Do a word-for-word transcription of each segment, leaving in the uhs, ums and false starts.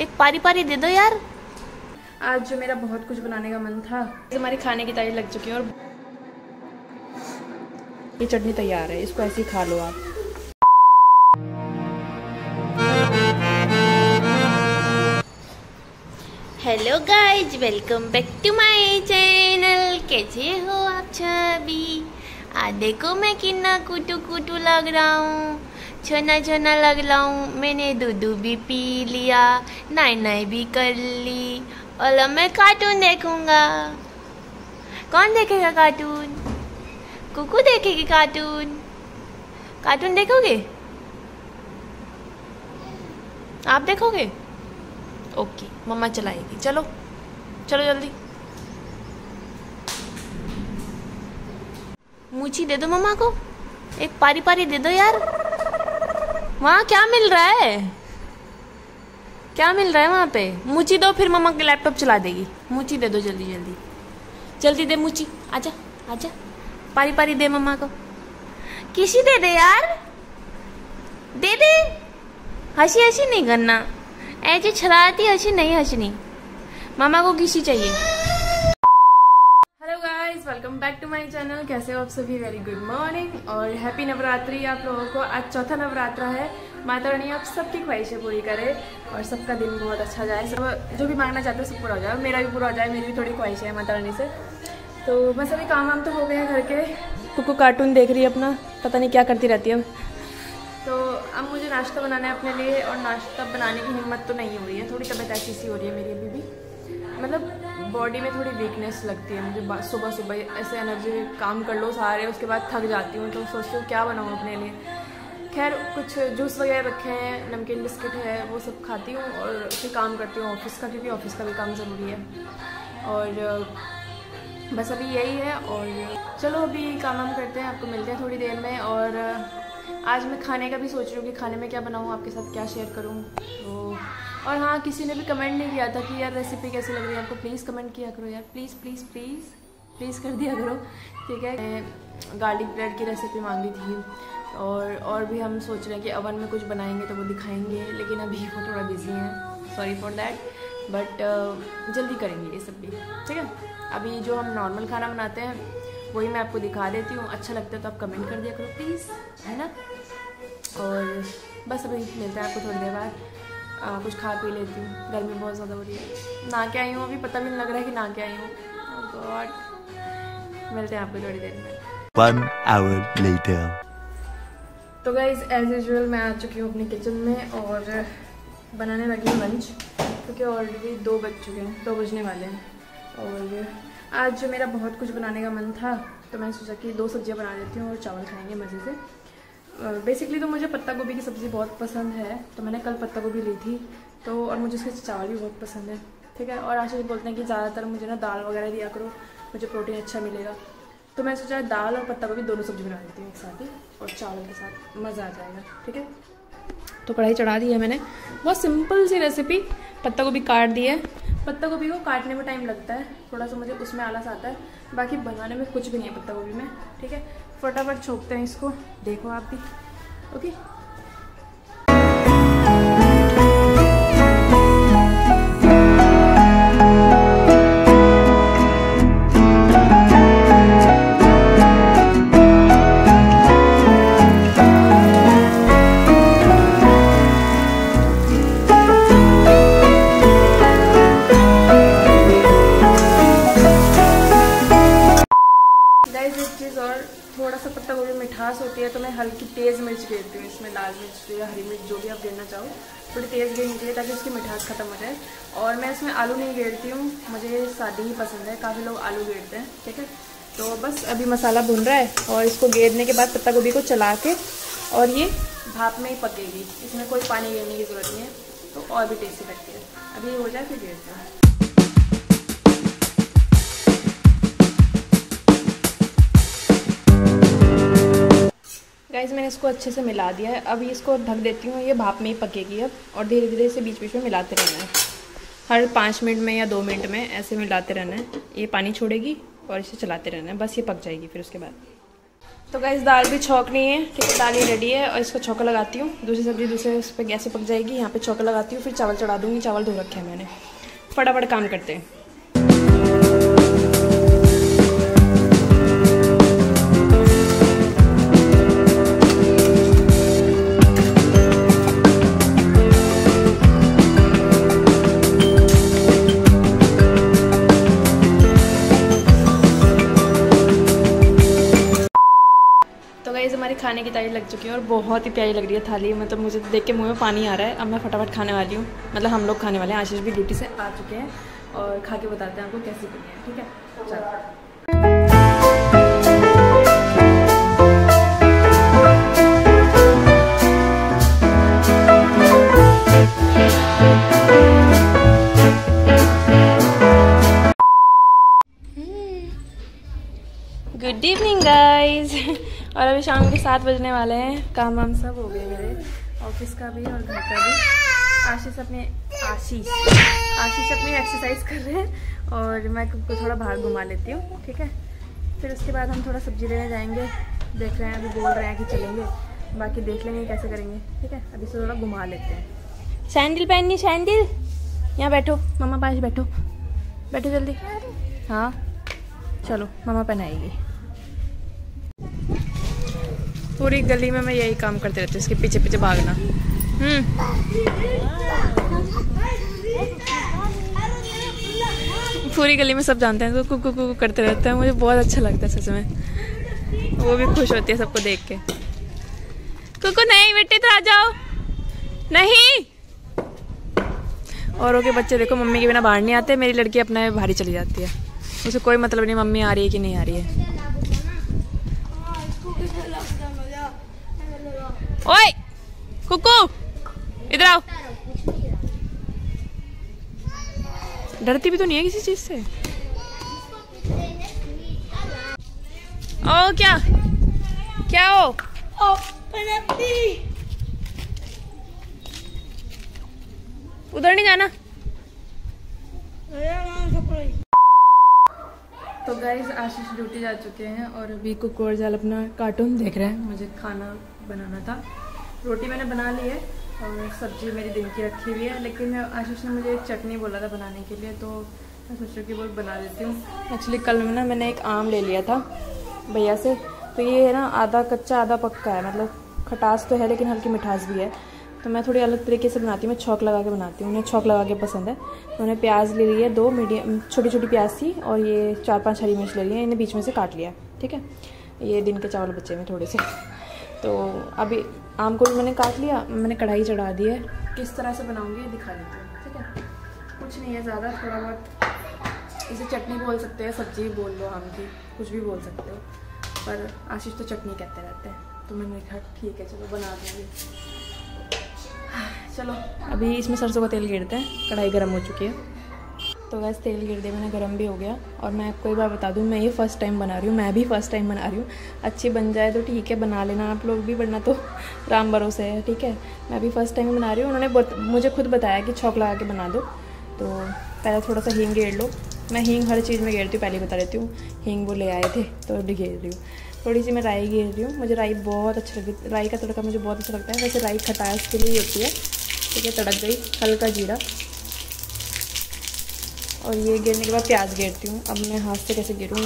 एक पारी पारी दे दो यार। आज जो मेरा बहुत कुछ बनाने का मन था, हमारे खाने की तैयारी लग चुकी है और ये चटनी तैयार है, इसको ऐसे ही खा लो आप। Hello guys, welcome back to my channel. कैसे हो आप सभी? आ देखो मैं कितना कुटू कुटू लग रहा हूँ, छोना छोना लग रहा हूँ। मैंने दूध भी पी लिया, नाई नाई भी कर ली और अब मैं कार्टून देखूँगा। कौन देखेगा कार्टून? कुकू देखेगी कार्टून। कार्टून देखोगे आप? देखोगे? ओके, मम्मा चलाएगी। चलो चलो जल्दी, मूछी दे दो मम्मा को, एक पारी पारी दे दो यार। वहाँ क्या मिल रहा है, क्या मिल रहा है वहाँ पे? मूछी दो, फिर मम्मा के लैपटॉप चला देगी। मूछी दे दो जल्दी जल्दी, जल्दी दे मूछी। आजा आजा, पारी पारी दे मम्मा को। किसी दे दे यार, दे दे। हंसी हंसी नहीं करना, ऐसी शरारती हंसी नहीं हंसनी। मामा को किसी चाहिए। Welcome back to my channel. कैसे हो आप सभी? वेरी गुड मॉर्निंग और हैप्पी नवरात्रि आप लोगों को। आज चौथा नवरात्रा है। माता रानी आप सबकी ख्वाहिशें पूरी करे और सबका दिन बहुत अच्छा जाए। सब जो भी मांगना चाहते हो सब पूरा हो जाए, मेरा भी पूरा हो जाए। मेरी भी थोड़ी ख्वाहिशें है माता रानी से। तो बस अभी काम वाम तो हो गए हैं घर के। कुकू कार्टून देख रही है अपना, पता नहीं क्या करती रहती है। तो अब मुझे नाश्ता बनाना है अपने लिए और नाश्ता बनाने की हिम्मत तो नहीं हो रही है। थोड़ी तबीयत ऐसी सी हो रही है मेरी अभी भी, मतलब बॉडी में थोड़ी वीकनेस लगती है मुझे। सुबह सुबह ऐसे एनर्जी काम कर लो सारे, उसके बाद थक जाती हूँ। तो सोचती हूँ क्या बनाऊँ अपने लिए। खैर कुछ जूस वगैरह रखे हैं, नमकीन बिस्किट है, वो सब खाती हूँ और फिर काम करती हूँ ऑफिस का, क्योंकि ऑफिस का भी काम ज़रूरी है। और बस अभी यही है। और चलो अभी काम वाम करते हैं, आपको मिलते हैं थोड़ी देर में। और आज मैं खाने का भी सोच रही हूँ कि खाने में क्या बनाऊँ, आपके साथ क्या शेयर करूँ। तो और हाँ, किसी ने भी कमेंट नहीं किया था कि यार रेसिपी कैसी लग रही है आपको। प्लीज़ कमेंट किया करो यार, प्लीज़ प्लीज़ प्लीज़ प्लीज़ कर दिया करो, ठीक है। गार्लिक ब्रेड की रेसिपी मांगी थी और और भी हम सोच रहे हैं कि अवन में कुछ बनाएंगे तो वो दिखाएंगे, लेकिन अभी वो थोड़ा बिजी हैं, सॉरी फॉर दैट। बट जल्दी करेंगे ये सब भी, ठीक है। अभी जो हम नॉर्मल खाना बनाते हैं वही मैं आपको दिखा देती हूँ। अच्छा लगता है तो आप कमेंट कर दिया करो प्लीज़, है ना। और बस अभी मिलता है आपको थोड़ी देर बाद। आ, कुछ खा पी लेती हूँ, गर्मी बहुत ज़्यादा हो रही है। ना के आई हूँ, अभी पता भी नहीं लग रहा है कि ना के आई हूँ। ओह गॉड, मिलते हैं आपको थोड़ी देर में। One hour later. तो गाइज एज यूजल मैं आ चुकी हूँ अपने किचन में और बनाने लगी हूँ लंच, क्योंकि ऑलरेडी दो बज चुके हैं, दो बजने वाले हैं। और आज जो मेरा बहुत कुछ बनाने का मन था तो मैंने सोचा कि दो सब्जियाँ बना लेती हूँ और चावल खाएँगे मज़े से। बेसिकली uh, तो मुझे पत्ता गोभी की सब्ज़ी बहुत पसंद है, तो मैंने कल पत्ता गोभी ली थी। तो और मुझे उसके चावल भी बहुत पसंद है, ठीक है। और आशीष बोलते हैं कि ज़्यादातर मुझे ना दाल वगैरह दिया करो, मुझे प्रोटीन अच्छा मिलेगा। तो मैंने सोचा दाल और पत्ता गोभी दोनों सब्ज़ी बना लेती हूँ एक साथ ही और चावल के साथ, मज़ा आ जाएगा, ठीक है। तो कढ़ाई चढ़ा दी है मैंने, बहुत सिंपल सी रेसिपी। पत्ता गोभी काट दी है, पत्ता गोभी को काटने में टाइम लगता है, थोड़ा सा मुझे उसमें आलस आता है। बाकी बनाने में कुछ भी नहीं है पत्ता गोभी में, ठीक है। फटाफट छोकते हैं इसको, देखो आप भी, ओके। होती है तो मैं हल्की तेज़ मिर्च गिरती हूँ इसमें, लाल मिर्च या हरी मिर्च जो भी आप गिरना चाहो, थोड़ी तेज़ गिरनी चाहिए ताकि उसकी मिठास खत्म हो जाए। और मैं इसमें आलू नहीं गिरती हूँ, मुझे सादी ही पसंद है, काफ़ी लोग आलू गिरते हैं, ठीक है। तो बस अभी मसाला भुन रहा है और इसको गिरने के बाद पत्ता गोभी को चला के, और ये भाप में ही पकेगी, इसमें कोई पानी गिरने की ज़रूरत नहीं है, तो और भी टेस्टी लगती है। अभी हो जाए फिर गिरते हैं। गाइस मैंने इसको अच्छे से मिला दिया है, अब इसको ढक देती हूँ, ये भाप में ही पकेगी अब। और धीरे धीरे इसे बीच बीच में मिलाते रहना है, हर पाँच मिनट में या दो मिनट में ऐसे मिलाते रहना है। ये पानी छोड़ेगी और इसे चलाते रहना है, बस ये पक जाएगी फिर उसके बाद। तो गाइस दाल भी छोंकनी है क्योंकि दाल ही रेडी है और इसको छौंका लगाती हूँ। दूसरी सब्जी दूसरे उस पर गैस पक जाएगी, यहाँ पे छौंका लगाती हूँ, फिर चावल चढ़ा दूँगी। चावल धो रखे हैं मैंने, फटाफट काम करते हैं। खाने की तैयारी लग चुकी है और बहुत ही प्यारी लग रही है थाली, मतलब मुझे देख के मुंह में पानी आ रहा है। अब मैं फटाफट खाने वाली हूँ, मतलब हम लोग खाने वाले हैं। आशीष भी ड्यूटी से आ चुके हैं और खा के बताते हैं आपको कैसी बनी है, ठीक है? चलो गुड इवनिंग गाइज। और अभी शाम के सात बजने वाले हैं। काम वाम सब हो गए मेरे, ऑफिस का भी और घर का भी। आशीष अपने आशीष आशीष अपनी एक्सरसाइज कर रहे हैं और मैं कुको थोड़ा बाहर घुमा लेती हूँ, ठीक है? फिर उसके बाद हम थोड़ा सब्जी लेने जाएंगे। देख रहे हैं, अभी बोल रहे हैं कि चलेंगे, बाकी देख लेंगे कैसे करेंगे, ठीक है? अभी से थोड़ा घुमा लेते हैं। सैंडल पहननी, सैंडल यहाँ बैठो, मम्मा पास बैठो, बैठो जल्दी। हाँ चलो, मम्मा पहनाएगी। पूरी गली में मैं यही काम करते रहती हूँ, इसके पीछे पीछे भागना। हम्म पूरी गली में सब जानते हैं तो कुकू कुकू कुकू करते रहते हैं। मुझे बहुत अच्छा लगता है सच में, वो भी खुश होती है सबको देख के। कुकू नहीं बेटे तो आ जाओ, नहीं। और ओके बच्चे देखो, मम्मी के बिना बाहर नहीं आते। मेरी लड़की अपने बाहर ही चली जाती है, उसे कोई मतलब नहीं मम्मी आ रही है कि नहीं आ रही है। ओए कुकू इधर आओ। डरती भी तो नहीं है किसी चीज से। ओ क्या क्या हो? उधर नहीं जाना। तो गाइस आशीष ड्यूटी जा चुके हैं और अभी कुकू और जाल अपना कार्टून देख रहे हैं। मुझे खाना बनाना था, रोटी मैंने बना ली है और सब्जी मेरी दिन की रखी हुई है। लेकिन आशीष ने मुझे चटनी बोला था बनाने के लिए, तो मैं सोचा कि वो बना देती हूँ। एक्चुअली कल में ना मैंने एक आम ले लिया था भैया से, तो ये है ना आधा कच्चा आधा पक्का है, मतलब खटास तो है लेकिन हल्की मिठास भी है। तो मैं थोड़ी अलग तरीके से बनाती हूँ, मैं छौंक लगा के बनाती हूँ। उन्हें छौंक लगा के पसंद है। उन्हें प्याज ले ली है, दो मीडियम छोटी छोटी प्याज थी और ये चार पाँच हरी मिर्च ले ली है, इन्हें बीच में से काट लिया, ठीक है? ये दिन के चावल बच्चे में थोड़े से। तो अभी आम को भी मैंने काट लिया, मैंने कढ़ाई चढ़ा दी है। किस तरह से बनाऊंगी ये दिखा देती हूँ, ठीक है? कुछ नहीं है ज़्यादा, थोड़ा बहुत इसे चटनी बोल सकते हैं, सब्जी बोल लो, आम की कुछ भी बोल सकते हो, पर आशीष तो चटनी कहते रहते हैं। तो मैंने कहा ठीक है चलो बना दूँगी। चलो अभी इसमें सरसों का तेल गिरते हैं, कढ़ाई गर्म हो चुकी है। तो गैस तेल गिर दे, मैंने गरम भी हो गया। और मैं आपको एक बार बता दूं, मैं ये फर्स्ट टाइम बना रही हूँ, मैं भी फर्स्ट टाइम बना रही हूँ। अच्छी बन जाए तो ठीक है, बना लेना आप लोग भी, वरना तो राम भरोसे है, ठीक है? मैं भी फर्स्ट टाइम बना रही हूँ। उन्होंने मुझे खुद बताया कि छौंक लगा के बना दो। तो पहले थोड़ा सा हींग गेर लो, मैं हींग हर चीज़ में गेरती हूँ, पहले बता देती हूँ। हींग वो ले आए थे तो घेर रही हूँ, थोड़ी सी मैं राई घेर रही हूँ। मुझे राई बहुत अच्छी लगती है, राई का तड़का मुझे बहुत अच्छा लगता है। वैसे राई खटास के लिए होती है, ठीक है? तड़क गई, हल्का जीरा, और ये गिरने के बाद प्याज गिरती हूँ। अब मैं हाथ से कैसे गिरूँ,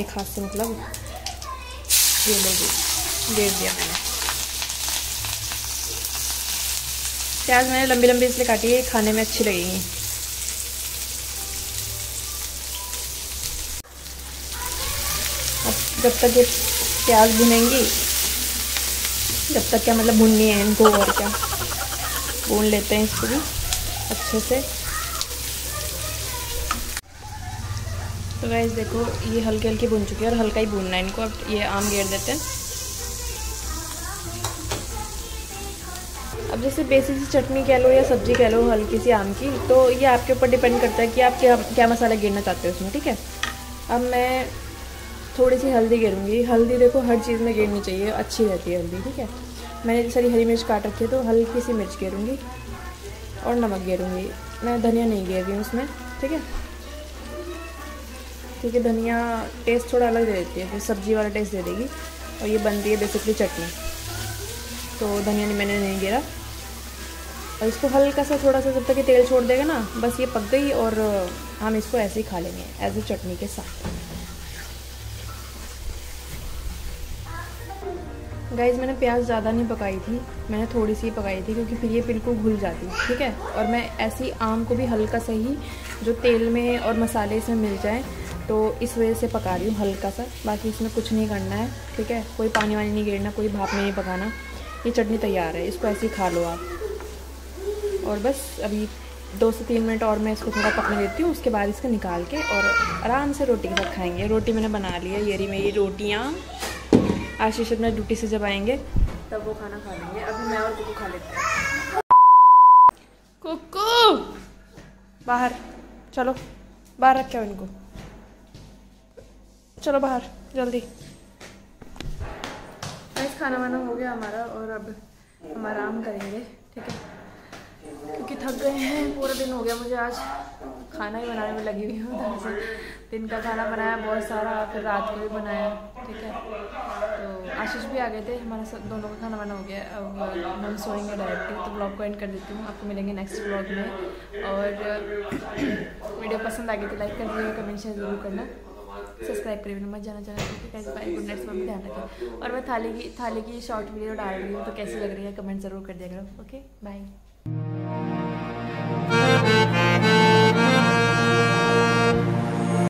एक हाथ से मतलब गिर लगी, गिर दिया मैंने। प्याज मैंने लंबी लंबी इसलिए काटी है खाने में अच्छी लगेगी। अब जब तक ये प्याज भुनेंगी, जब तक क्या मतलब भुननी है इनको, और क्या भून लेते हैं इसको भी अच्छे से। तो गाइस देखो ये हल्के हल्के भुन चुकी है और हल्का ही भूनना है इनको। अब ये आम घेर देते हैं। अब जैसे बेसिक सी चटनी कह लो या सब्जी कह लो हल्की सी आम की, तो ये आपके ऊपर डिपेंड करता है कि आप क्या क्या मसाला गिरना चाहते हो उसमें, ठीक है? अब मैं थोड़ी सी हल्दी गिरूँगी। हल्दी देखो हर चीज़ में गिरनी चाहिए, अच्छी रहती है हल्दी, ठीक है? मैंने सारी हरी मिर्च काट रखी है तो हल्की सी मिर्च गिरूँगी और नमक गिरूँगी। मैं धनिया नहीं गिर रही हूँ उसमें, ठीक है? क्योंकि धनिया टेस्ट थोड़ा अलग दे देती है, फिर सब्ज़ी वाला टेस्ट दे देगी। और ये बनती है बेसिकली चटनी, तो धनिया नहीं मैंने नहीं गिरा। और इसको हल्का सा थोड़ा सा जब तक ये तेल छोड़ देगा ना, बस ये पक गई और हम इसको ऐसे ही खा लेंगे एज ए चटनी के साथ। गाइस मैंने प्याज ज़्यादा नहीं पकाई थी, मैंने थोड़ी सी पकाई थी क्योंकि फिर ये बिल्कुल घुल जाती, ठीक है। और मैं ऐसी आम को भी हल्का सा ही जो तेल में और मसाले इसमें मिल जाए, तो इस वजह से पका रही हूँ हल्का सा। बाकी इसमें कुछ नहीं करना है, ठीक है, कोई पानी वानी नहीं गिरना, कोई भाप में नहीं पकाना। ये चटनी तैयार है, इसको ऐसे ही खा लो आप। और बस अभी दो से तीन मिनट और मैं इसको थोड़ा पकने देती हूँ, उसके बाद इसको निकाल के और आराम से रोटी के साथ खाएँगे। रोटी मैंने बना ली है, ये रही मेरी रोटियाँ। आशीष अपना ड्यूटी से जब आएंगे तब वो खाना खा लेंगे, अभी मैं और कुकू खा लेती हूँ। कुकू बाहर चलो, बाहर रख के इनको, चलो बाहर जल्दी। आज खाना वाना हो गया हमारा और अब हम आराम करेंगे, ठीक है, क्योंकि थक गए हैं। पूरा दिन हो गया मुझे आज खाना ही बनाने में लगी हुई हूँ। से दिन का खाना बनाया बहुत सारा, फिर रात को भी बनाया, ठीक है। तो आशीष भी आ गए थे, हमारा दोनों का खाना बना हो गया। अब हम सोएंगे डायरेक्टली, तो ब्लॉग को एंड कर देती हूँ। आपको मिलेंगे नेक्स्ट ब्लॉग में। और वीडियो पसंद आ गई तो लाइक कर दीजिएगा, कमेंट शेयर जरूर करना, सब्सक्राइब करिए मत जाना चाहना। और मैं थाली की थाली की शॉर्ट वीडियो डाल रही हूँ, तो कैसी लग रही है कमेंट ज़रूर कर दिया करो। Okay bye.